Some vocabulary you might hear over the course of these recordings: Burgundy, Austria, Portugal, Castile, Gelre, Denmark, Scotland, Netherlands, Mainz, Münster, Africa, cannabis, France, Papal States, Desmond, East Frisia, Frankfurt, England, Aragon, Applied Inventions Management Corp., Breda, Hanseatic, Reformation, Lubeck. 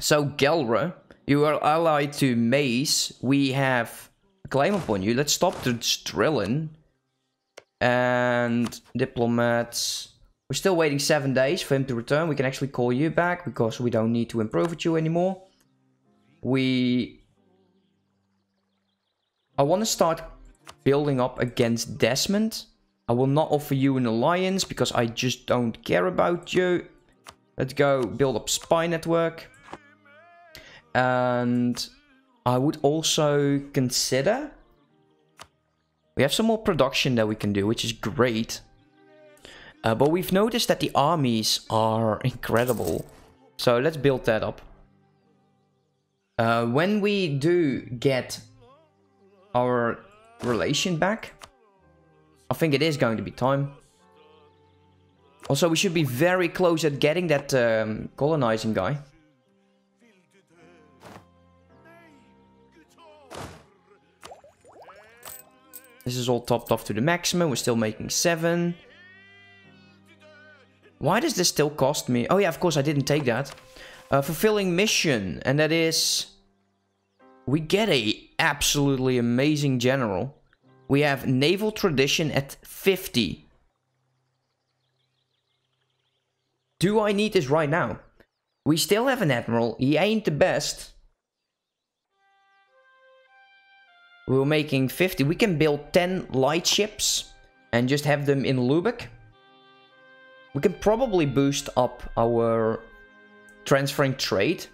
So Gelre, you are allied to Mainz. We have a claim upon you. Let's stop the drilling. And diplomats. We're still waiting 7 days for him to return. We can actually call you back because we don't need to improve at you anymore. I want to start building up against Desmond. I will not offer you an alliance because I just don't care about you. Let's go build up spy network. And I would also consider... we have some more production that we can do, which is great. But we've noticed that the armies are incredible. So let's build that up. When we do get our relation back, I think it is going to be time. Also, we should be very close at getting that colonizing guy. This is all topped off to the maximum. We're still making 7. Why does this still cost me? Oh yeah, of course I didn't take that. Fulfilling mission. And that is... we get a absolutely amazing general. We have naval tradition at 50. Do I need this right now? We still have an admiral. He ain't the best. We're making 50. We can build 10 lightships and just have them in Lubeck. We can probably boost up our transferring trade.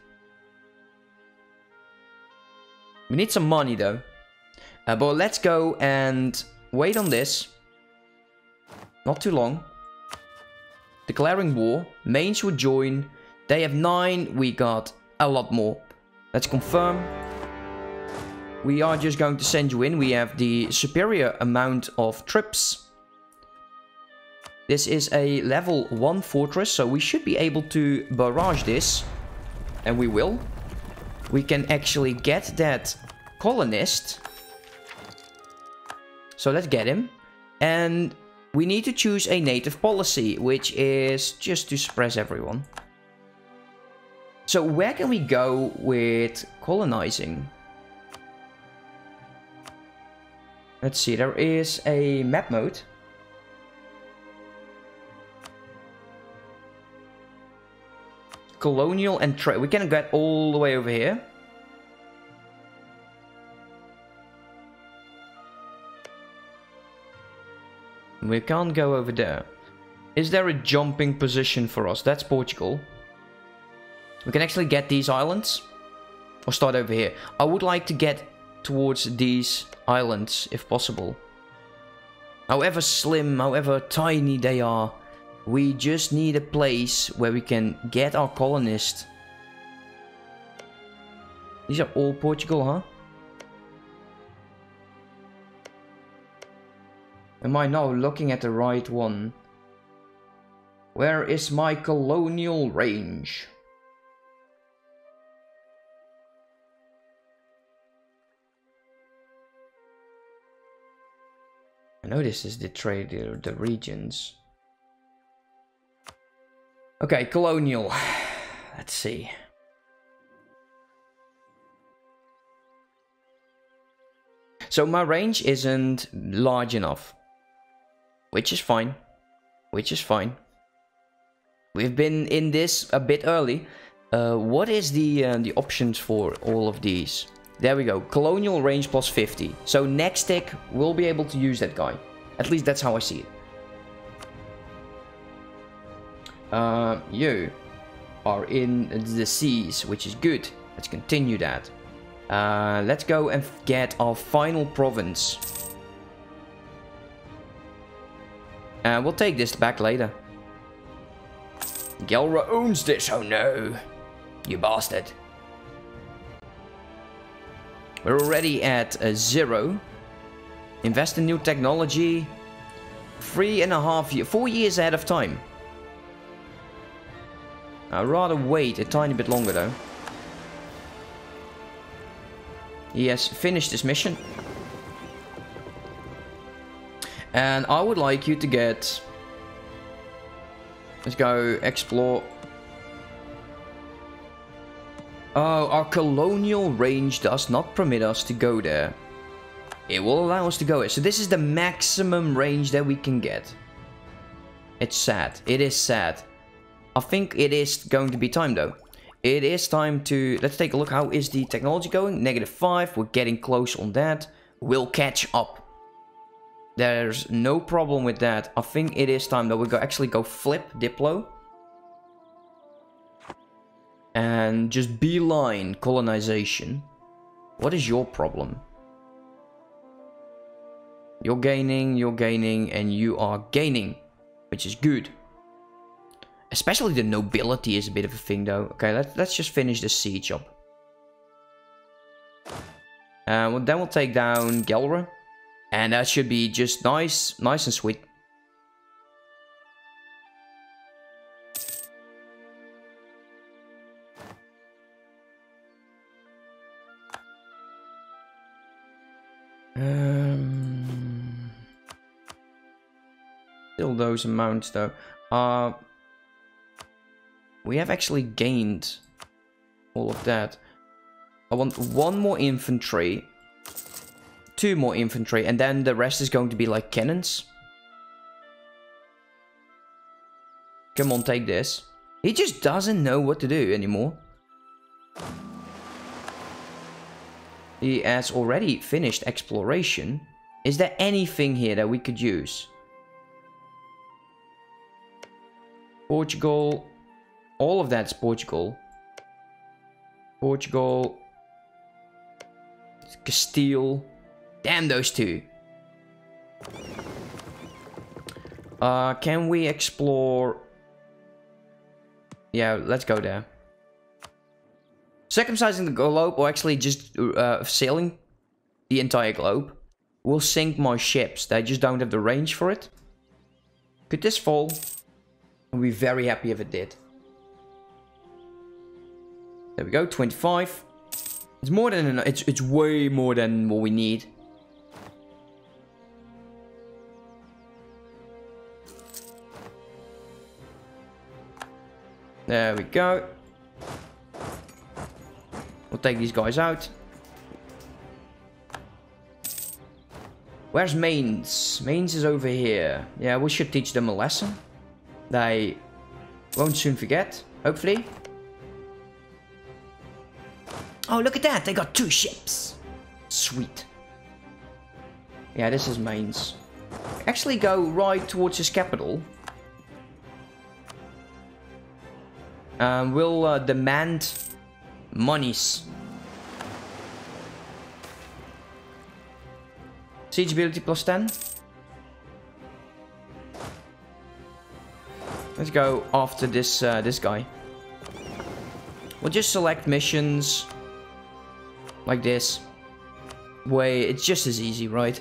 We need some money though. But let's go and wait on this. Not too long. Declaring war. Mainz would join. They have 9. We got a lot more. Let's confirm. We are just going to send you in. We have the superior amount of trips. This is a level 1 fortress, so we should be able to barrage this. And we will. We can actually get that colonist. So let's get him. And we need to choose a native policy, which is just to suppress everyone. So where can we go with colonizing? Let's see, there is a map mode. Colonial and trade. We can get all the way over here. We can't go over there. Is there a jumping position for us? That's Portugal. We can actually get these islands. Or start over here. I would like to get towards these islands if possible. However slim, however tiny they are. We just need a place where we can get our colonists. These are all Portugal, huh? Am I now looking at the right one? Where is my colonial range? I know this is the trade, the regions. Okay, colonial. Let's see. So my range isn't large enough. Which is fine. Which is fine. We've been in this a bit early. What is the options for all of these? There we go. Colonial range plus 50. So next tick, we'll be able to use that guy. At least that's how I see it. You are in the seas, which is good. Let's continue that. Let's go and get our final province. We'll take this back later. Gelre owns this, oh no. You bastard. We're already at 0. Invest in new technology. 3.5 years, 4 years ahead of time. I'd rather wait a tiny bit longer though. He has finished this mission. And I would like you to get... let's go explore. Oh, our colonial range does not permit us to go there. It will allow us to go here. So this is the maximum range that we can get. It's sad. It is sad. I think it is going to be time though. It is time to... Let's take a look. How is the technology going? -5. We're getting close on that. We'll catch up. There's no problem with that. I think it is time that we go actually go flip Diplo. And just beeline colonization. What is your problem? You're gaining, and you are gaining. Which is good. Especially the nobility is a bit of a thing though. Okay, let's just finish the siege up. Well, then we'll take down Gelre. And that should be just nice, nice and sweet. Still those amounts though. We have actually gained all of that. I want one more infantry. 2 more infantry, and then the rest is going to be like cannons. Come on, take this. He just doesn't know what to do anymore. He has already finished exploration. Is there anything here that we could use? Portugal. All of that's Portugal. Portugal. Castile. Damn those two. Can we explore? Yeah, let's go there. Circumcising the globe, or actually just sailing the entire globe, will sink my ships. They just don't have the range for it. Could this fall? I'd be very happy if it did. There we go, 25. It's more than enough. It's way more than what we need. There we go. We'll take these guys out. Where's Mainz? Mainz is over here. Yeah, we should teach them a lesson. They won't soon forget, hopefully. Oh, look at that. They got 2 ships. Sweet. Yeah, this is Mainz. Actually go right towards his capital. We'll demand monies. Siege ability +10. Let's go after this this guy. We'll just select missions like this. Way it's just as easy, right?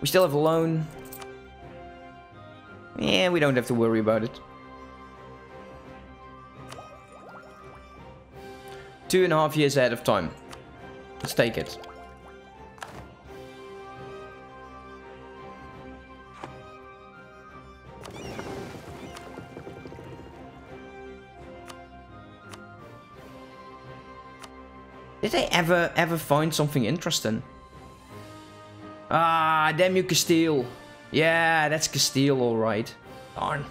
We still have a loan. Yeah, we don't have to worry about it. 2.5 years ahead of time. Let's take it. Did they ever find something interesting? Ah, damn you, Castile. Yeah, that's Castile, alright. Darn.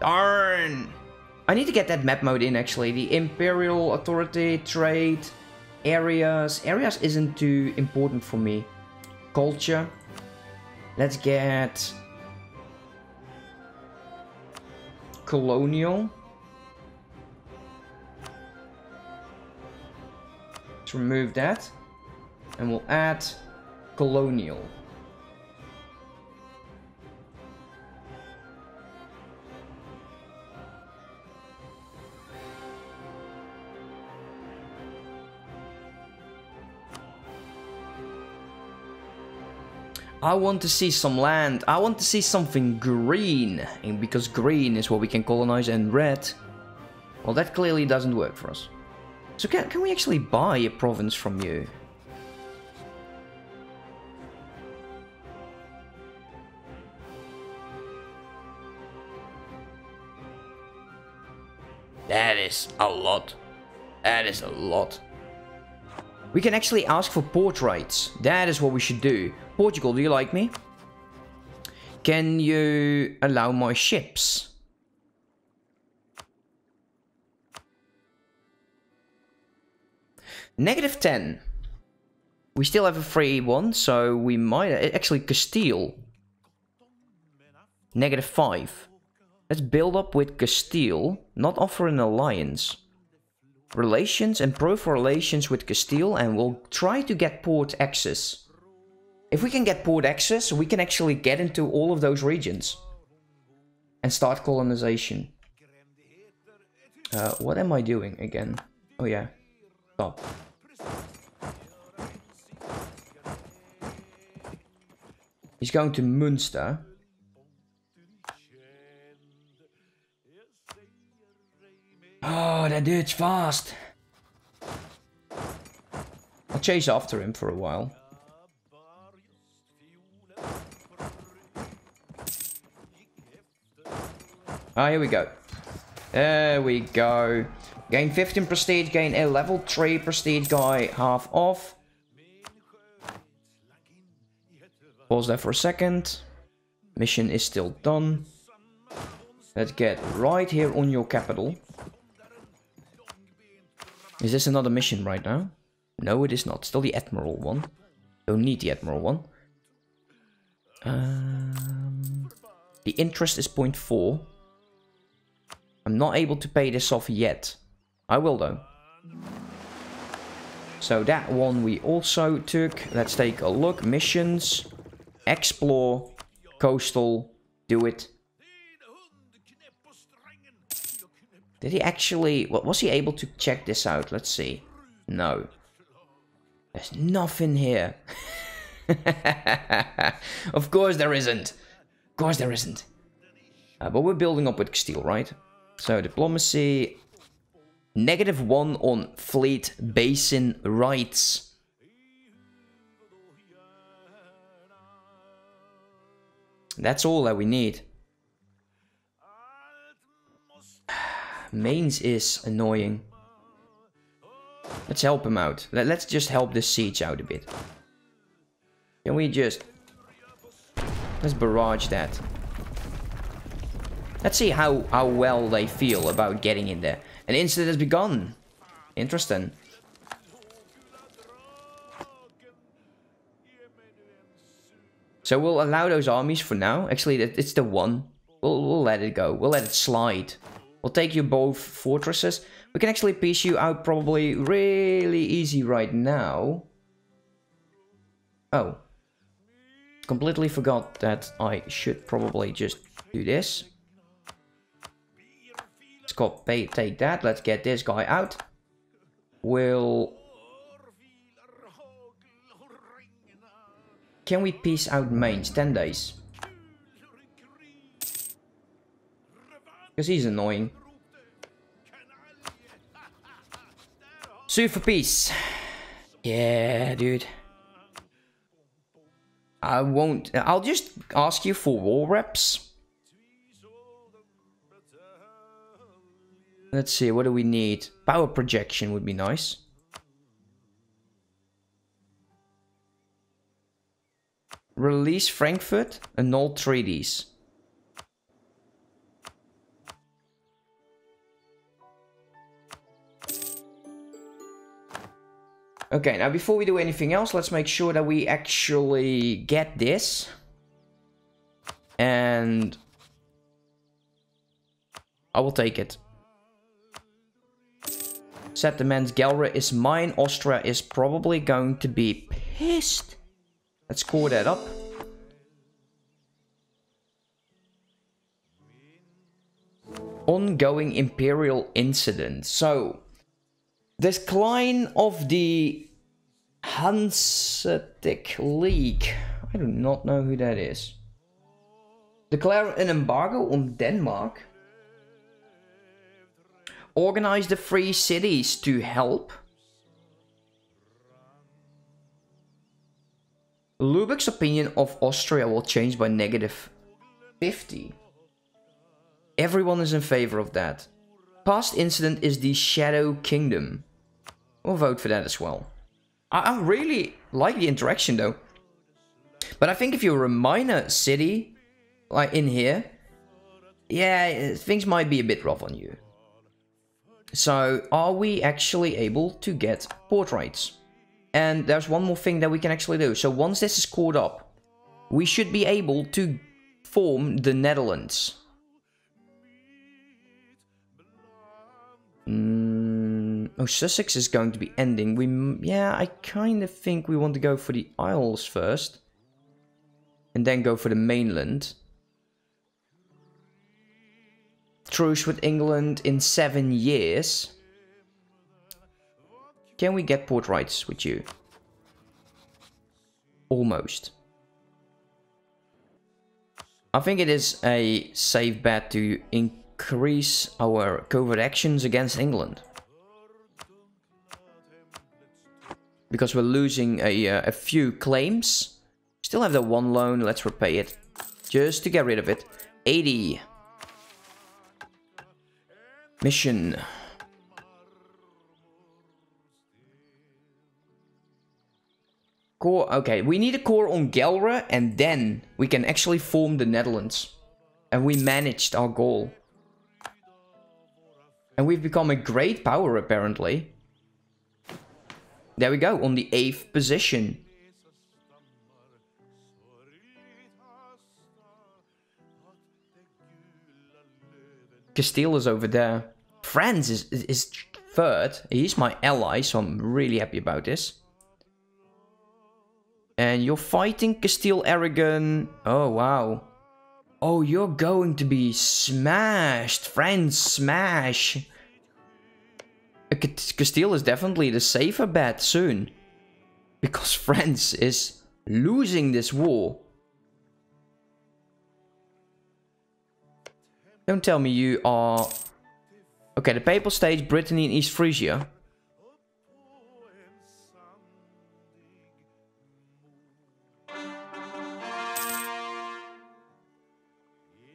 Darn! I need to get that map mode in, actually. The Imperial Authority, Trade, Areas. Areas isn't too important for me. Culture. Let's get... Colonial. Let's remove that. And we'll add Colonial. I want to see some land. I want to see something green. And because green is what we can colonize and red. Well, that clearly doesn't work for us. So can we actually buy a province from you? That is a lot. That is a lot. We can actually ask for port rights. That is what we should do. Portugal, do you like me? Can you allow my ships? -10. We still have a free one, so we might... Actually, Castile. -5. Let's build up with Castile. Not offer an alliance. Relations, improve relations with Castile, and we'll try to get port access. If we can get port access, we can actually get into all of those regions. And start colonization. What am I doing again? Oh yeah. Stop. He's going to Münster. Oh, that dude's fast. I'll chase after him for a while. Ah, here we go. There we go. Gain 15 prestige, gain a level 3 prestige guy, half off. Pause there for a second. Mission is still done. Let's get right here on your capital. Is this another mission right now? No, it is not. Still the Admiral one. Don't need the Admiral one. The interest is 0.4. I'm not able to pay this off yet. I will though. So that one we also took. Let's take a look. Missions. Explore. Coastal. Do it. Did he actually... Well, was he able to check this out? Let's see. No. There's nothing here. Of course there isn't. Of course there isn't. But we're building up with Castile, right? So diplomacy... -1 on fleet basin rights. That's all that we need. Mainz is annoying. Let's help him out. Let's just help this siege out a bit. Can we just... Let's barrage that. Let's see how well they feel about getting in there. An incident has begun. Interesting. So we'll allow those armies for now. Actually, it's the one. We'll let it go. We'll let it slide. We'll take you both fortresses. We can actually piece you out probably really easy right now. Oh. Completely forgot that I should probably just do this. Scott, take that. Let's get this guy out. We'll... Can we piece out Mainz? 10 days. Because he's annoying. Sue for peace. Yeah, dude. I won't... I'll just ask you for war reps. Let's see, what do we need? Power projection would be nice. Release Frankfurt, annul treaties. Okay, now before we do anything else, let's make sure that we actually get this. And... I will take it. Settlements, Gelre is mine, Austria is probably going to be pissed. Let's score that up. Ongoing imperial incident. So... Decline of the Hanseatic League. I do not know who that is. Declare an embargo on Denmark. Organize the free cities to help. Lubeck's opinion of Austria will change by -50. Everyone is in favor of that. Past incident is the Shadow Kingdom. We'll vote for that as well. I really like the interaction though. But I think if you're a minor city, like in here, yeah, things might be a bit rough on you. So are we actually able to get port rights? And there's one more thing that we can actually do. So once this is caught up, we should be able to form the Netherlands. Oh, Sussex is going to be ending. Yeah, I kind of think we want to go for the Isles first. And then go for the mainland. Truce with England in 7 years. Can we get port rights with you? Almost. I think it is a safe bet to increase our covert actions against England. Because we're losing a few claims. Still have the one loan, let's repay it. Just to get rid of it. 80. Mission. Core, okay, we need a core on Gelre and then we can actually form the Netherlands. And we managed our goal. And we've become a great power apparently. There we go, on the 8th position. Castile is over there. France is third. He's my ally, so I'm really happy about this. And you're fighting Castile, Aragon. Oh, wow. Oh, you're going to be smashed. France, smash. Castile is definitely the safer bet soon. Because France is losing this war. Don't tell me you are... Okay, the Papal States, Brittany and East Frisia.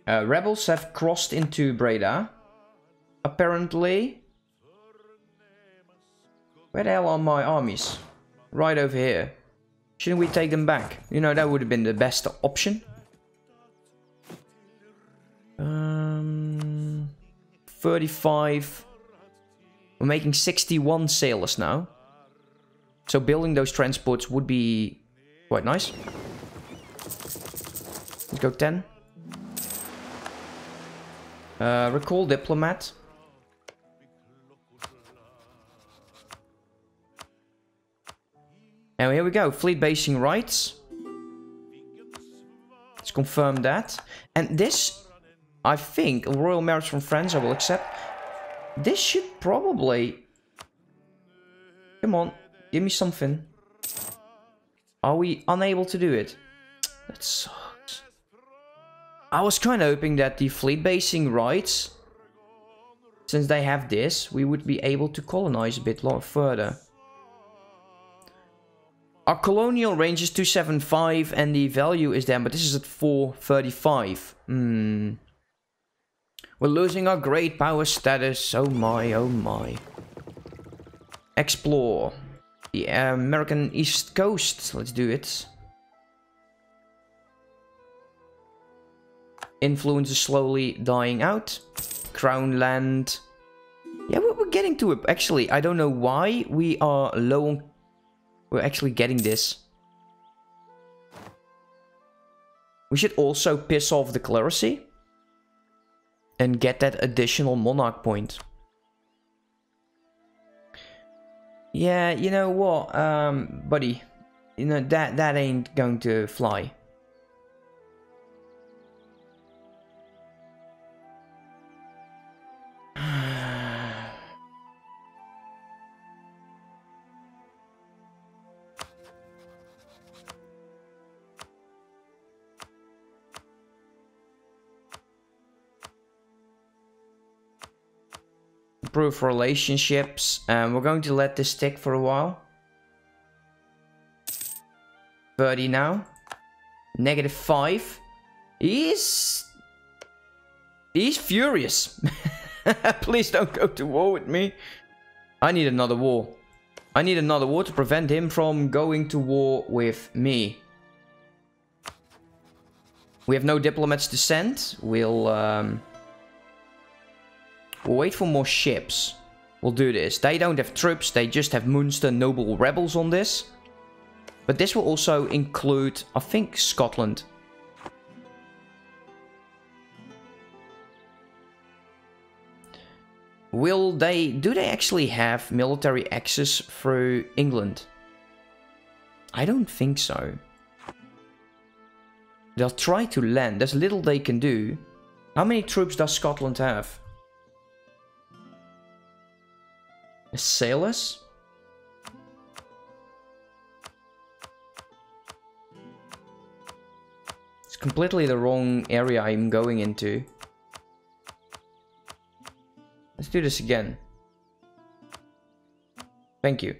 Rebels have crossed into Breda. Apparently. Where the hell are my armies? Right over here. Shouldn't we take them back? You know, that would have been the best option. We're making 61 sailors now. So building those transports would be quite nice. Let's go 10. Recall diplomat. And here we go, fleet basing rights. Let's confirm that. And this... I think a royal marriage from France I will accept. This should probably... Come on, give me something. Are we unable to do it? That sucks. I was kind of hoping that the fleet basing rights, since they have this, we would be able to colonize a bit further. Our colonial range is 275 and the value is there, but this is at 435. Hmm... We're losing our great power status. Oh my, oh my. Explore the American East Coast. Let's do it. Influence is slowly dying out. Crown land. Yeah, we're getting to it. Actually, I don't know why we are low on... We're actually getting this. We should also piss off the clerisy. And get that additional monarch point. Yeah, you know what, buddy. You know, that ain't going to fly. Improve relationships, and we're going to let this stick for a while. 30 now. -5. He's furious. Please don't go to war with me. I need another war. I need another war to prevent him from going to war with me. We have no diplomats to send. We'll wait for more ships. We'll do this. They don't have troops. They just have Münster noble rebels on this. But this will also include, I think, Scotland. Will they... do they actually have military access through England? I don't think so. They'll try to land. There's little they can do. How many troops does Scotland have? Sailors? It's completely the wrong area I'm going into. Let's do this again. Thank you.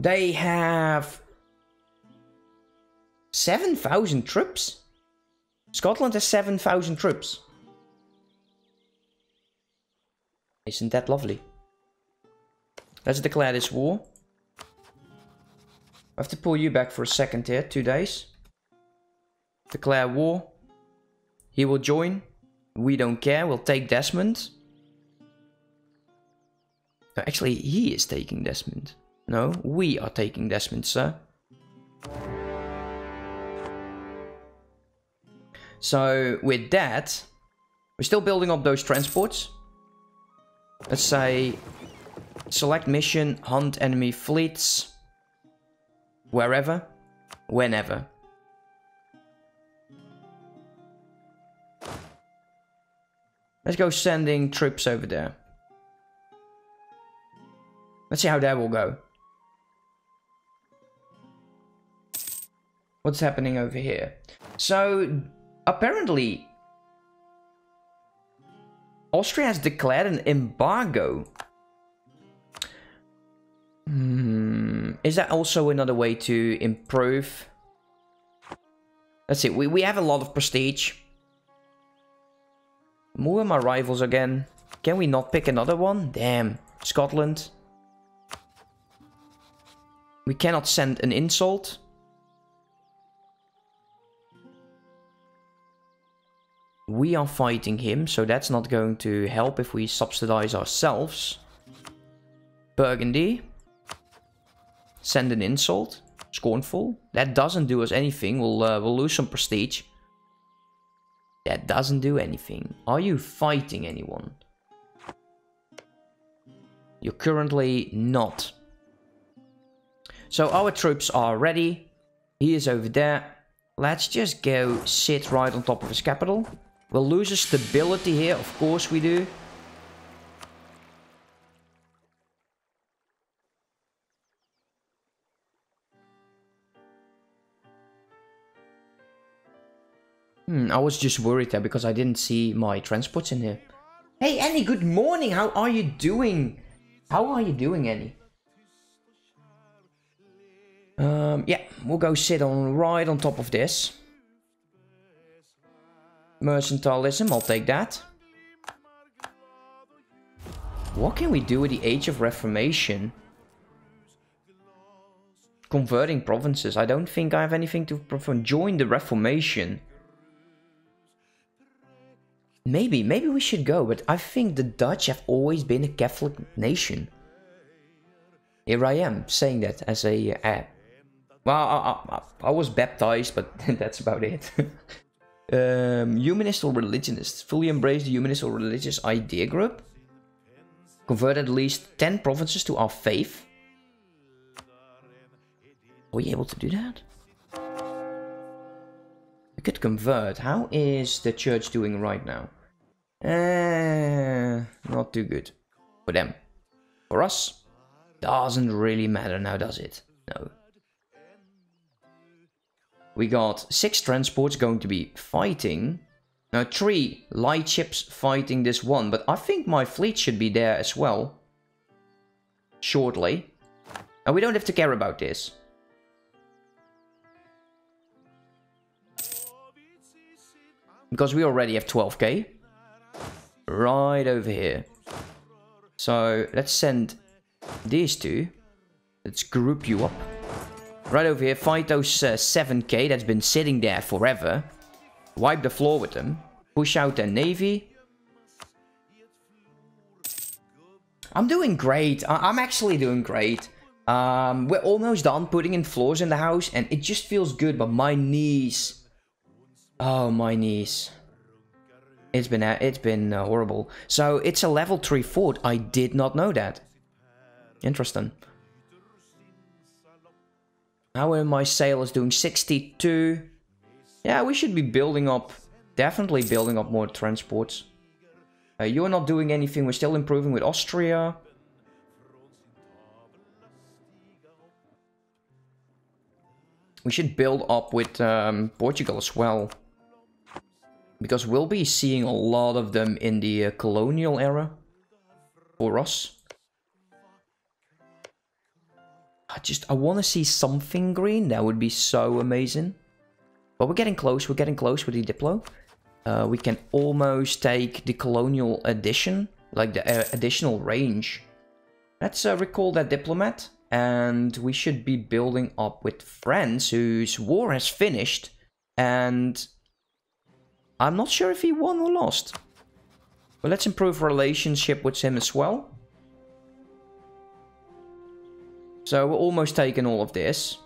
They have 7,000 troops? Scotland has 7,000 troops. Isn't that lovely? Let's declare this war. I have to pull you back for a second here, 2 days. Declare war. He will join. We don't care, we'll take Desmond. No, actually, he is taking Desmond. No, we are taking Desmond, sir. So, with that, we're still building up those transports. Let's say, select mission, hunt enemy fleets. Wherever, whenever. Let's go sending troops over there. Let's see how that will go. What's happening over here? So, apparently, Austria has declared an embargo. Is that also another way to improve? Let's see, we have a lot of prestige. More of my rivals again. Can we not pick another one? Damn. Scotland. We cannot send an insult. We are fighting him, so that's not going to help if we subsidize ourselves. Burgundy. Send an insult. Scornful. That doesn't do us anything. We'll lose some prestige. That doesn't do anything. Are you fighting anyone? You're currently not. So our troops are ready. He is over there. Let's just go sit right on top of his capital. We'll lose his stability here. Of course we do. I was just worried there because I didn't see my transports in here. Hey, Annie, good morning. How are you doing? How are you doing, Annie? Yeah, we'll go sit on right on top of this. Mercantilism, I'll take that. What can we do with the Age of Reformation? Converting provinces. I don't think I have anything to join the Reformation. Maybe we should go, but I think the Dutch have always been a Catholic nation. Here I am, saying that as a... well, I was baptized, but that's about it. Humanist or religionist? Fully embrace the humanist or religious idea group. Convert at least 10 provinces to our faith. Are we able to do that? We could convert. How is the church doing right now? Not too good. For them. For us, doesn't really matter now, does it? No. We got 6 transports going to be fighting. Now 3 light ships fighting this one, but I think my fleet should be there as well. Shortly. And we don't have to care about this. Because we already have 12k. Right over here. So, let's send these two. Let's group you up. Right over here, fight those 7k that's been sitting there forever. Wipe the floor with them. Push out their navy. I'm doing great. I'm actually doing great. We're almost done putting in floors in the house, and it just feels good, but my knees. Oh, my knees. It's been horrible. So it's a level 3 fort. I did not know that. Interesting. How are my sailors doing? 62. Yeah, we should be building up. Definitely building up more transports. You're not doing anything. We're still improving with Austria. We should build up with Portugal as well. Because we'll be seeing a lot of them in the colonial era. For us. I want to see something green. That would be so amazing. But we're getting close. We're getting close with the Diplo. We can almost take the colonial edition. Like the additional range. Let's recall that diplomat. And we should be building up with France, whose war has finished. And I'm not sure if he won or lost. But let's improve relationship with him as well. So we're almost taking all of this.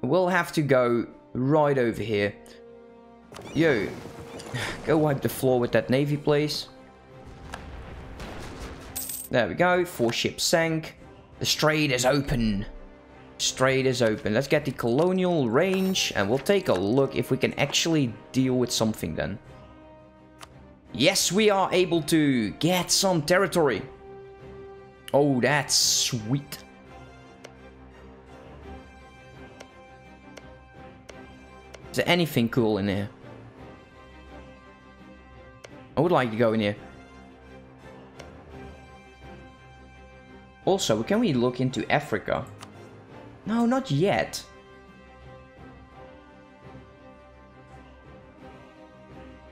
We'll have to go right over here. Yo, go wipe the floor with that navy, please. There we go. 4 ships sank. The strait is open. Strait is open. Let's get the colonial range and we'll take a look if we can actually deal with something then. Yes, we are able to get some territory. Oh, that's sweet. Is there anything cool in here? I would like to go in here. Also, can we look into Africa? No, not yet.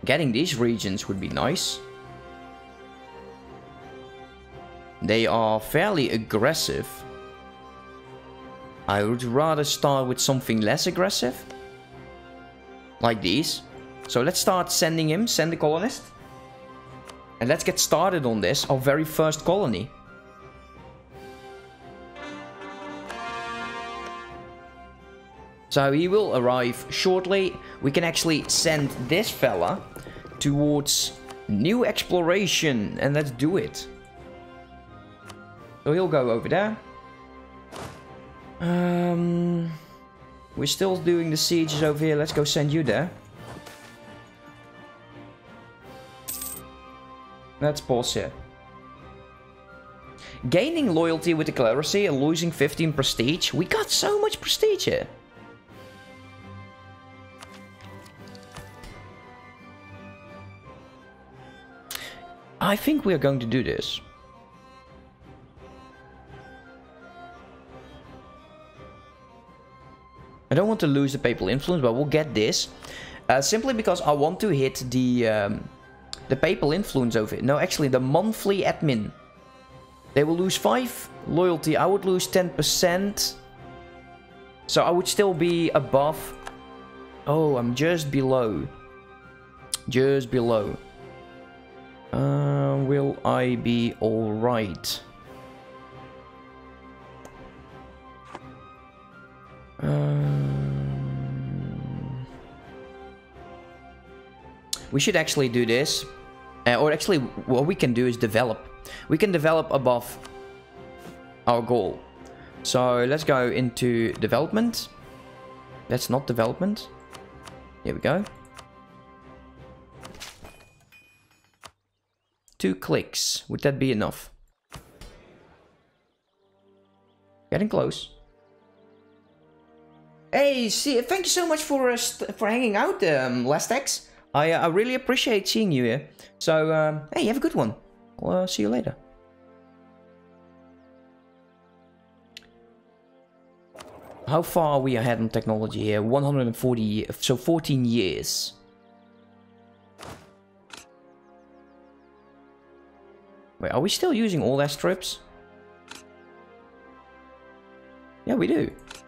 Getting these regions would be nice. They are fairly aggressive. I would rather start with something less aggressive. Like these. So let's start sending him, send the colonist. And let's get started on this, our very first colony. So he will arrive shortly. We can actually send this fella towards new exploration. And let's do it. So he'll go over there. We're still doing the sieges over here. Let's go send you there. Let's pause here. Gaining loyalty with the clerisy and losing 15 prestige. We got so much prestige here. I think we are going to do this. I don't want to lose the papal influence, but we'll get this. Simply because I want to hit the papal influence over it. No, actually, the monthly admin. They will lose 5 loyalty. I would lose 10%. So I would still be above. Oh, I'm just below. Just below. Will I be alright? We should actually do this, or actually what we can do is develop. We can develop above our goal. So let's go into development. That's not development. Here we go. 2 clicks. Would that be enough? Getting close. Hey, see, thank you so much for hanging out, Lastex. I really appreciate seeing you here. So, hey, have a good one. I'll see you later. How far are we ahead on technology here? 140, so 14 years. Wait, are we still using all their strips? Yeah, we do.